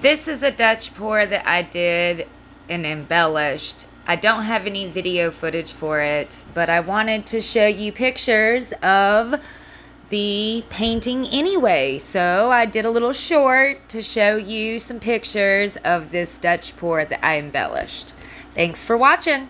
This is a Dutch pour that I did and embellished. I don't have any video footage for it, but I wanted to show you pictures of the painting anyway. So I did a little short to show you some pictures of this Dutch pour that I embellished. Thanks for watching.